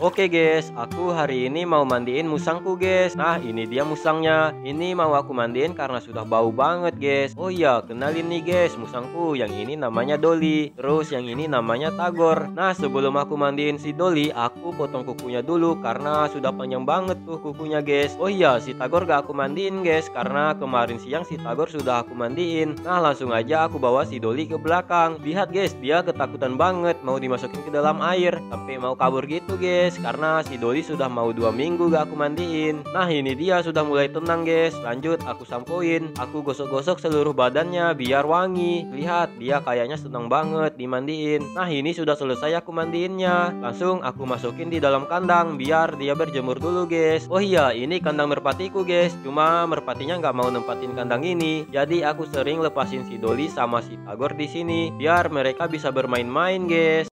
Oke guys, aku hari ini mau mandiin musangku guys. Nah ini dia musangnya. Ini mau aku mandiin karena sudah bau banget guys. Oh iya, kenalin nih guys musangku. Yang ini namanya Dolly. Terus yang ini namanya Tagor. Nah sebelum aku mandiin si Dolly, aku potong kukunya dulu karena sudah panjang banget tuh kukunya guys. Oh iya, si Tagor gak aku mandiin guys karena kemarin siang si Tagor sudah aku mandiin. Nah langsung aja aku bawa si Dolly ke belakang. Lihat guys, dia ketakutan banget mau dimasukin ke dalam air sampai mau kabur gitu guys, karena si Dolly sudah mau 2 minggu gak aku mandiin. Nah ini dia sudah mulai tenang guys. Lanjut aku sampoin, aku gosok-gosok seluruh badannya biar wangi. Lihat, dia kayaknya senang banget dimandiin. Nah ini sudah selesai aku mandiinnya. Langsung aku masukin di dalam kandang biar dia berjemur dulu guys. Oh iya, ini kandang merpatiku guys, cuma merpatinya nggak mau nempatin kandang ini, jadi aku sering lepasin si Dolly sama si Tagor di sini biar mereka bisa bermain-main guys.